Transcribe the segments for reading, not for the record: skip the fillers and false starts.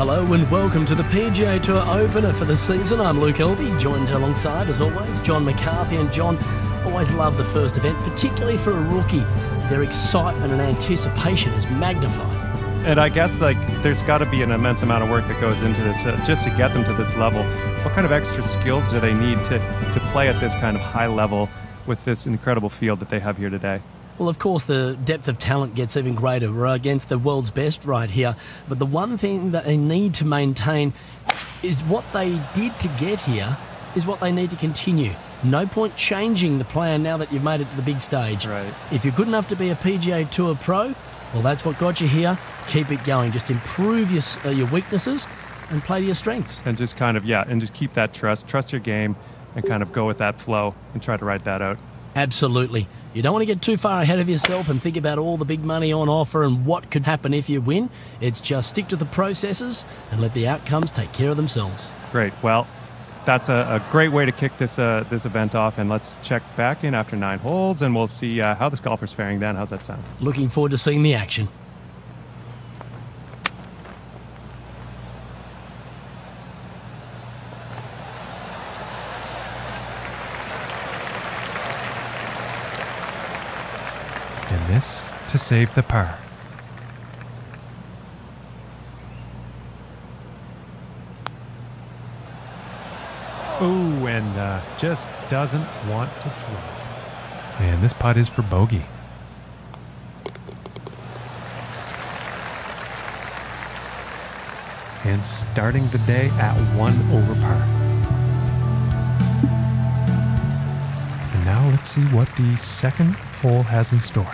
Hello and welcome to the PGA Tour opener for the season. I'm Luke Elby, joined alongside, as always, John McCarthy. And John, always love the first event, particularly for a rookie. Their excitement and anticipation is magnified. And I guess, there's got to be an immense amount of work that goes into this just to get them to this level. What kind of extra skills do they need to play at this kind of high level with this incredible field that they have here today? Well, of course, the depth of talent gets even greater. We're against the world's best right here. But the one thing that they need to maintain is what they did to get here is what they need to continue. No point changing the plan now that you've made it to the big stage. Right. If you're good enough to be a PGA Tour pro, well, that's what got you here. Keep it going. Just improve your weaknesses and play to your strengths. And just just keep that trust. Trust your game and kind of go with that flow and try to ride that out. Absolutely. You don't want to get too far ahead of yourself and think about all the big money on offer and what could happen if you win. It's just stick to the processes and let the outcomes take care of themselves. Great. Well, that's a great way to kick this event off. And let's check back in after 9 holes and we'll see how this golfer's faring then. How's that sound? Looking forward to seeing the action. This to save the par. Oh, and just doesn't want to drop. And this putt is for bogey. And starting the day at 1 over par. And now let's see what the second hole has in store.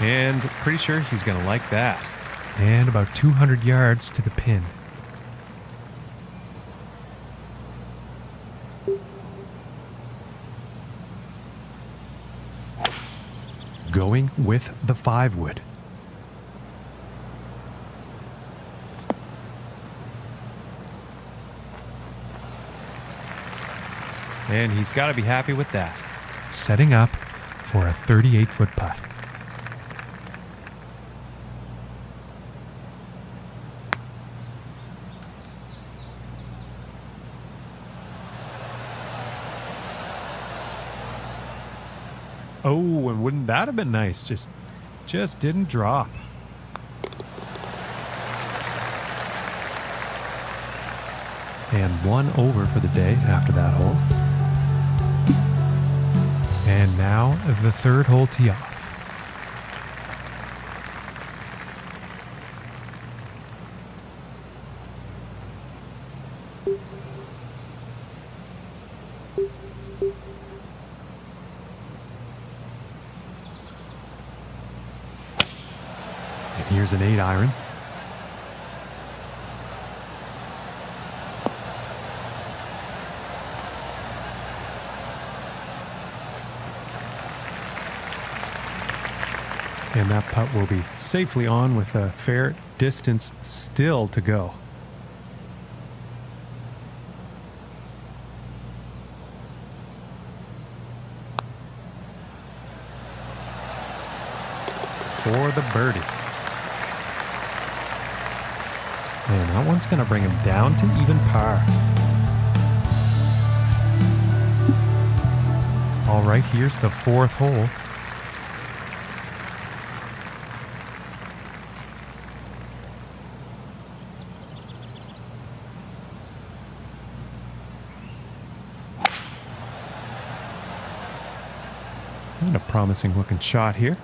And pretty sure he's going to like that. And about 200 yards to the pin. Going with the 5-wood. And he's got to be happy with that. Setting up for a 38-foot putt. Oh, and wouldn't that have been nice? Just didn't drop. And 1 over for the day after that hole. And now the third hole tee off. Here's an 8-iron. And that putt will be safely on with a fair distance still to go. For the birdie. And that one's going to bring him down to even par. All right, here's the fourth hole. And a promising looking shot here.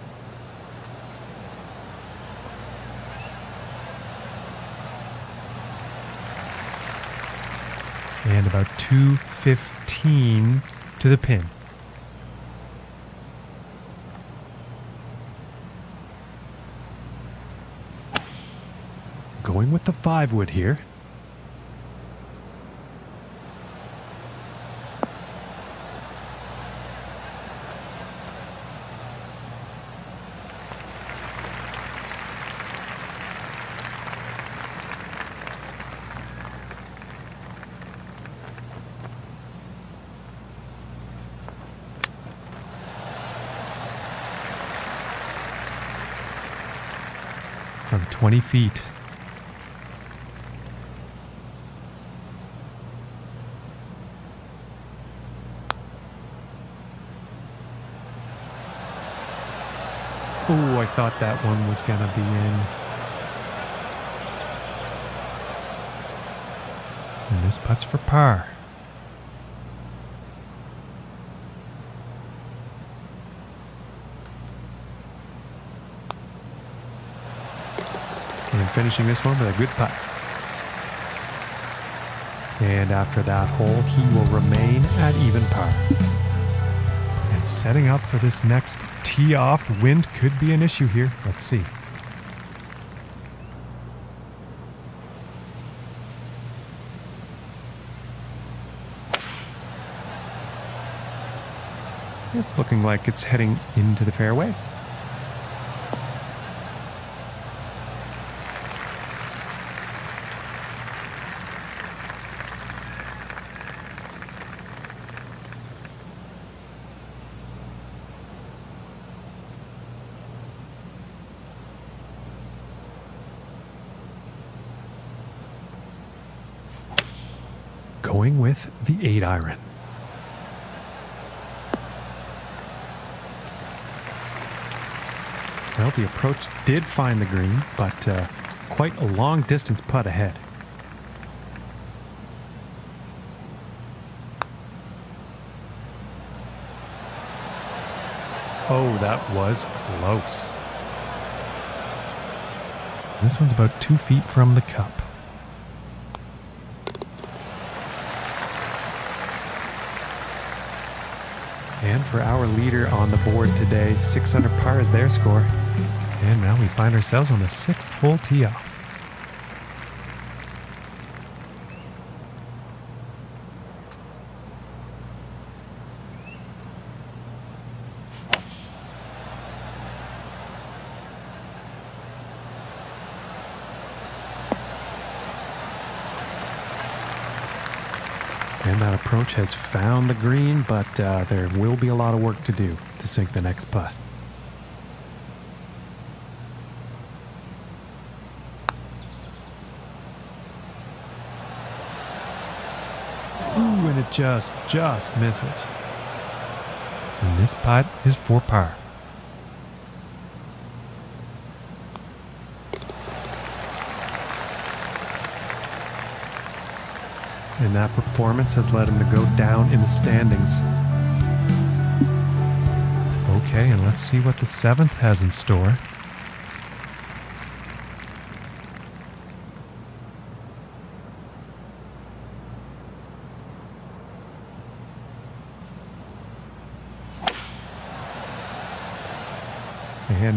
And about 215 to the pin. Going with the 5-wood here. from 20 feet. Oh, I thought that one was gonna be in. And this putt's for par. And finishing this one with a good putt. And after that hole, he will remain at even par. And setting up for this next tee off, the wind could be an issue here. Let's see. It's looking like it's heading into the fairway. Going with the 8-iron. Well, the approach did find the green, but quite a long distance putt ahead. Oh, that was close. This one's about 2 feet from the cup. And for our leader on the board today, 6 under par is their score. And now we find ourselves on the 6th hole tee off. And that approach has found the green, but there will be a lot of work to do to sink the next putt. Ooh, and it just misses. And this putt is for par. And that performance has led him to go down in the standings. Okay, and let's see what the 7th has in store.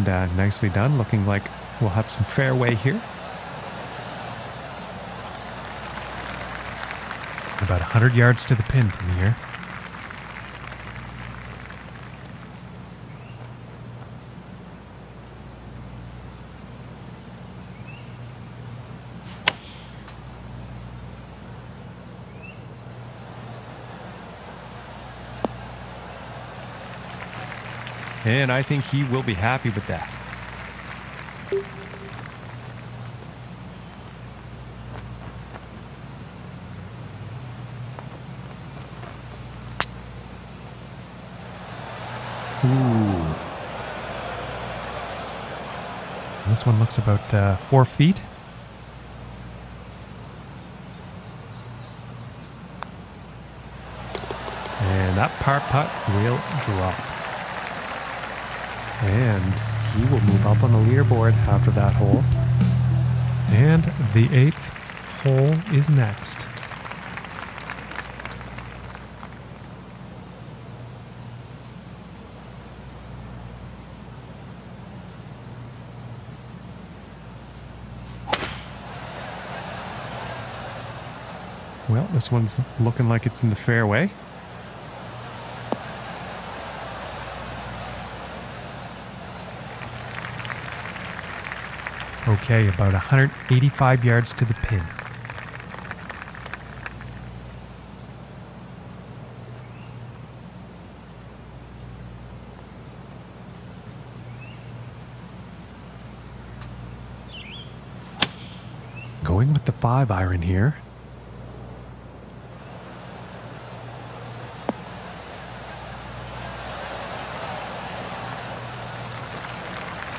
And nicely done, looking like we'll have some fairway here. About 100 yards to the pin from here. And I think he will be happy with that. Ooh. This one looks about 4 feet. And that par putt will drop. And he will move up on the leaderboard after that hole. And the 8th hole is next. Well, this one's looking like it's in the fairway. Okay, about 185 yards to the pin. Going with the 5-iron here.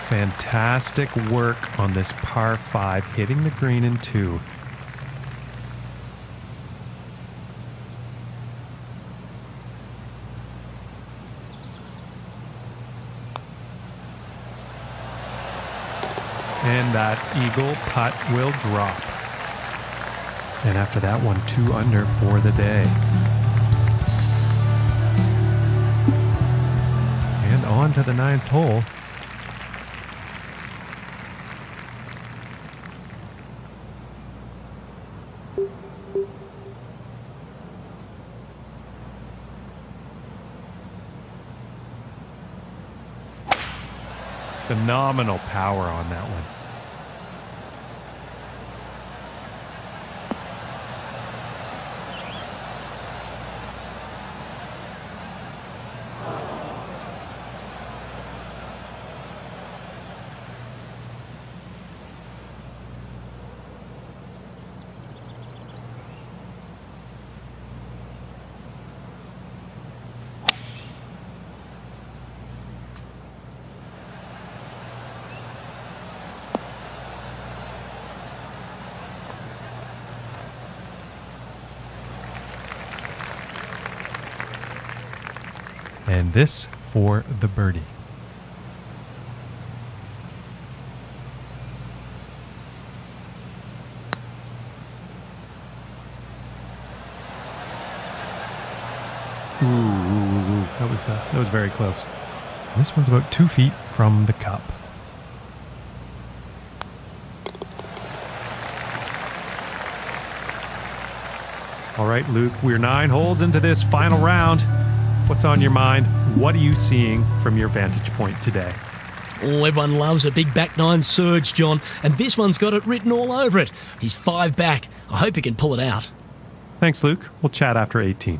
Fantastic work on this par 5, hitting the green in 2. And that eagle putt will drop. And after that one, 2 under for the day. And on to the 9th hole. Phenomenal power on that one. And this for the birdie. Ooh, that was very close. This one's about 2 feet from the cup. All right, Luke, we're 9 holes into this final round. What's on your mind? What are you seeing from your vantage point today? Oh, everyone loves a big back nine surge, John, and this one's got it written all over it. He's 5 back. I hope he can pull it out. Thanks, Luke. We'll chat after 18.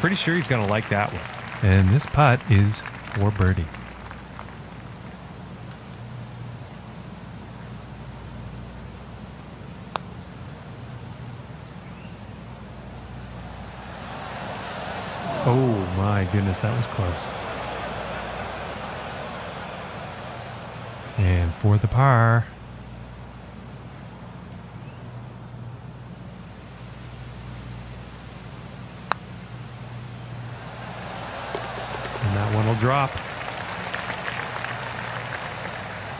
Pretty sure he's going to like that one. And this putt is for birdie. Oh my goodness, that was close. And for the par. And that one will drop.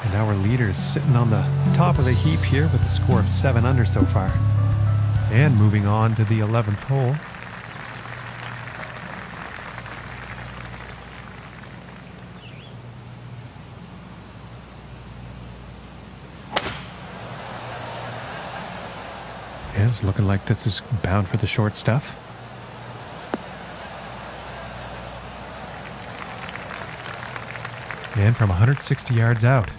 And our leader is sitting on the top of the heap here with a score of 7 under so far. And moving on to the 11th hole. It's looking like this is bound for the short stuff. And from 160 yards out.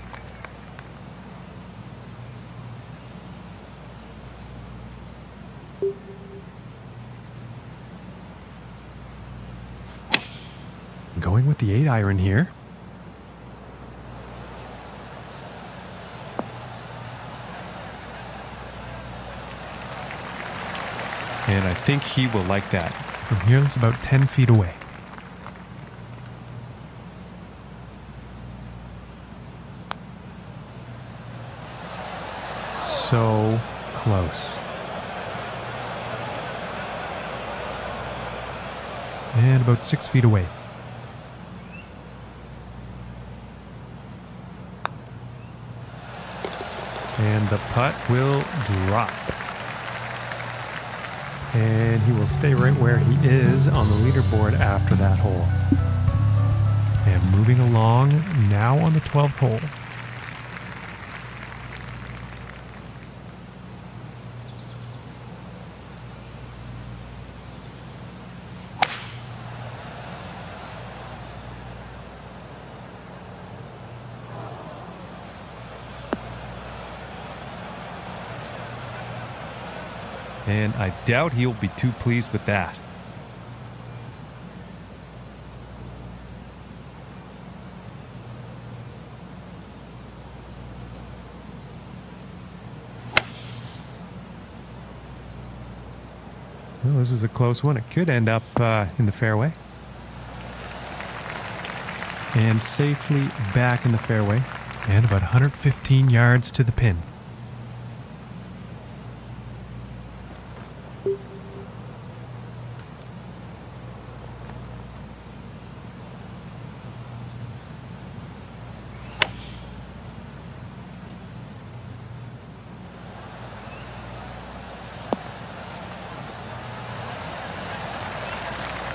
Going with the 8-iron here. And I think he will like that. From here, it's about 10 feet away. So close. And about 6 feet away. And the putt will drop. And he will stay right where he is on the leaderboard after that hole. And moving along now on the 12th hole. and I doubt he'll be too pleased with that. Well, this is a close one. It could end up in the fairway. And safely back in the fairway. And about 115 yards to the pin.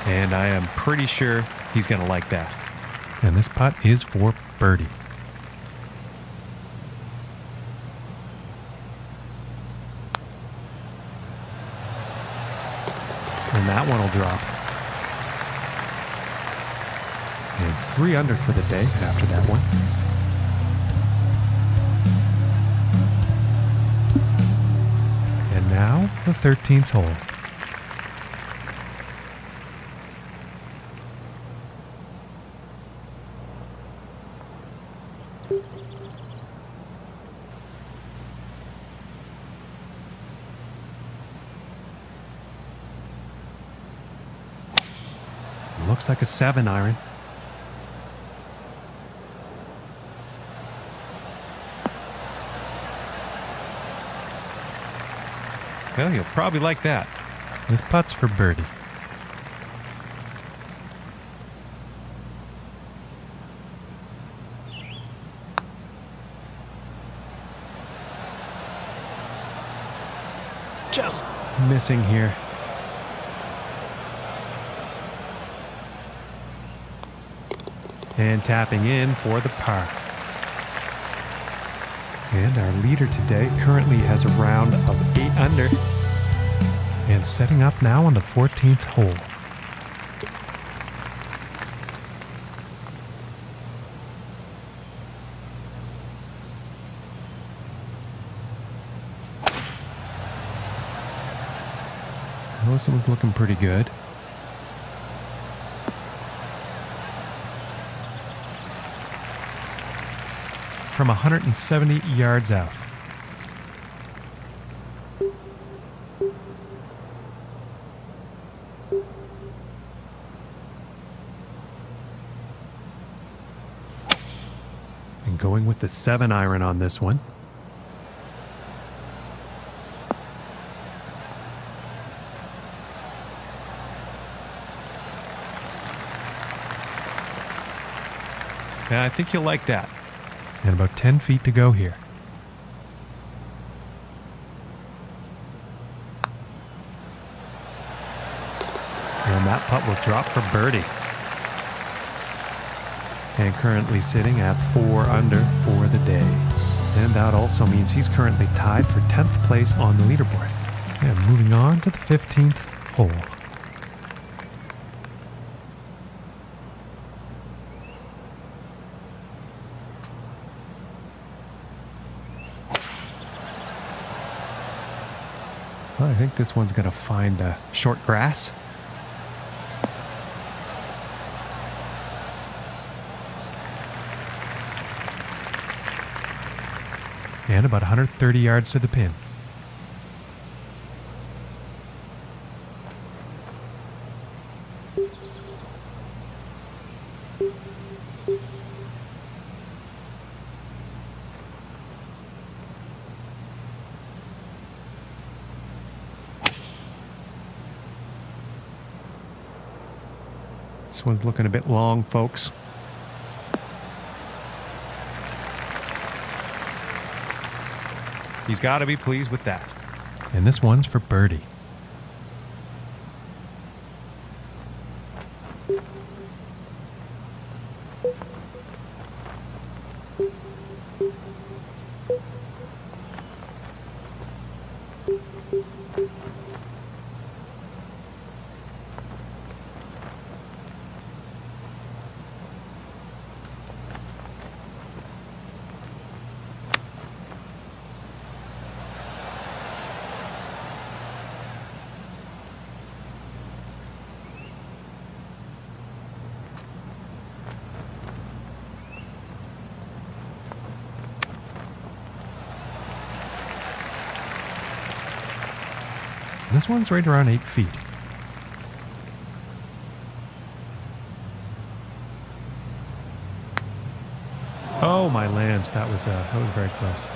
And I am pretty sure he's going to like that. And this putt is for birdie. And that one will drop. And 3 under for the day after that one. And now the 13th hole. Looks like a 7-iron. Well, you'll probably like that. This putt's for birdie. Just missing here. And tapping in for the par. And our leader today currently has a round of 8 under. And setting up now on the 14th hole. Wilson was looking pretty good. From 170 yards out. And going with the 7-iron on this one. Yeah, I think you'll like that. And about 10 feet to go here. And that putt will drop for birdie. And currently sitting at 4 under for the day. And that also means he's currently tied for 10th place on the leaderboard. And moving on to the 15th hole. Well, I think this one's going to find the short grass. And about 130 yards to the pin. This one's looking a bit long, folks. He's got to be pleased with that. And this one's for birdie. This one's right around 8 feet. Oh my lands, that was very close.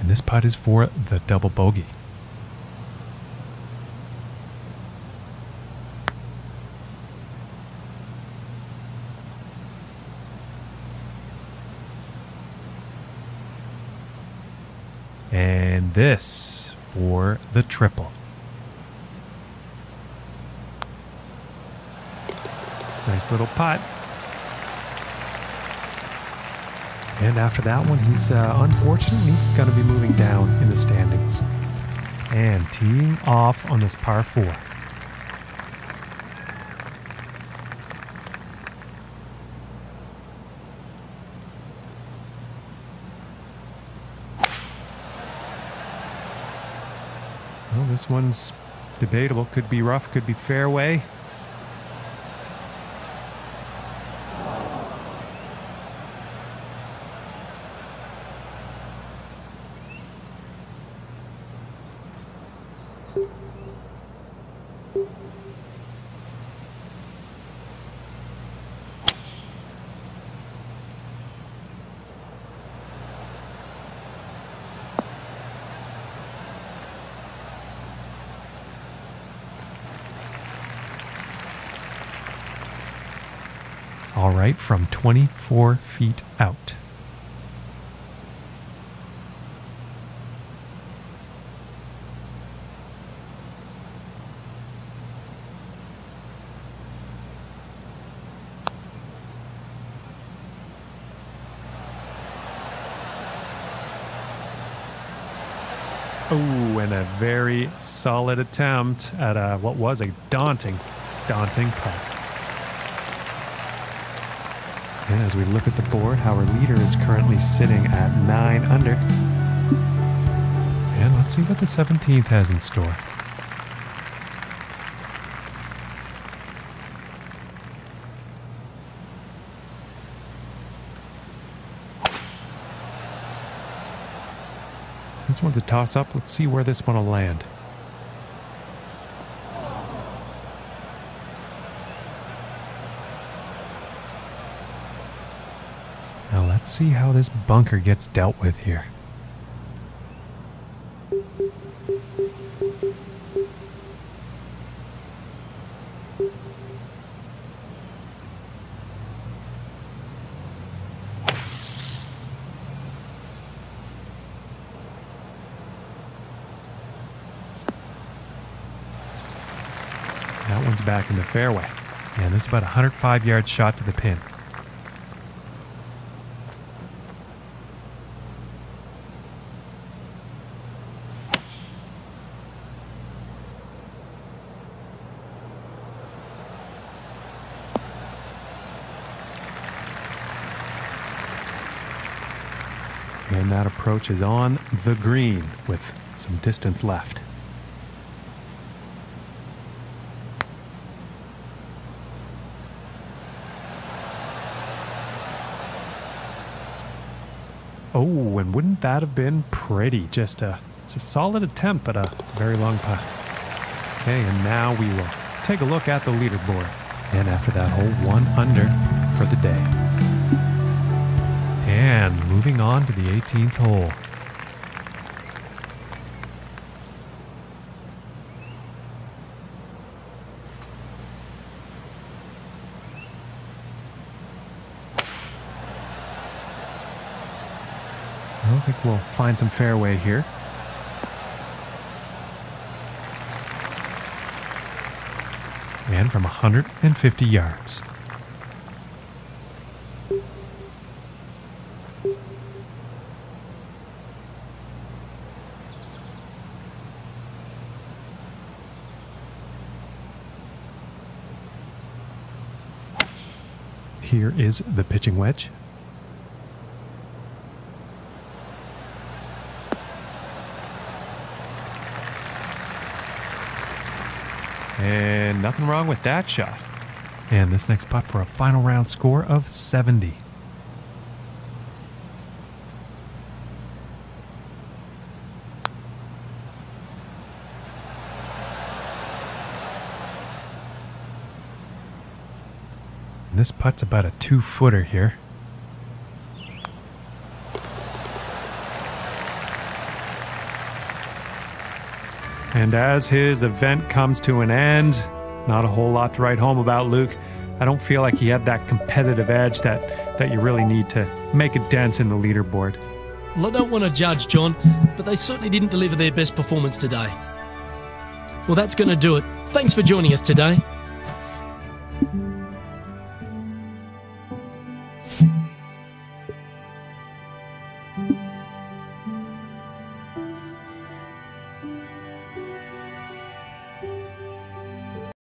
And this putt is for the double bogey. And this for the triple. Nice little putt. And after that one, he's unfortunately going to be moving down in the standings. And teeing off on this par four. Well, this one's debatable. Could be rough, could be fairway. All right, from 24 feet out. Oh, and a very solid attempt at a, what was a daunting putt. And as we look at the board, our leader is currently sitting at 9 under. And let's see what the 17th has in store. This one's a toss-up. Let's see where this one will land. Let's see how this bunker gets dealt with here. That one's back in the fairway. And this is about a 105-yard shot to the pin. And that approach is on the green with some distance left. Oh, and wouldn't that have been pretty? Just it's a solid attempt, but a very long putt. Okay, and now we will take a look at the leaderboard. And after that hole, 1 under for the day. And moving on to the 18th hole. I don't think we'll find some fairway here. And from 150 yards. Here is the pitching wedge. And nothing wrong with that shot. And this next putt for a final round score of 70. This putt's about a 2-footer here. And as his event comes to an end, not a whole lot to write home about, Luke. I don't feel like he had that competitive edge that you really need to make a dent in the leaderboard. Well, I don't want to judge, John, but they certainly didn't deliver their best performance today. Well, that's going to do it. Thanks for joining us today.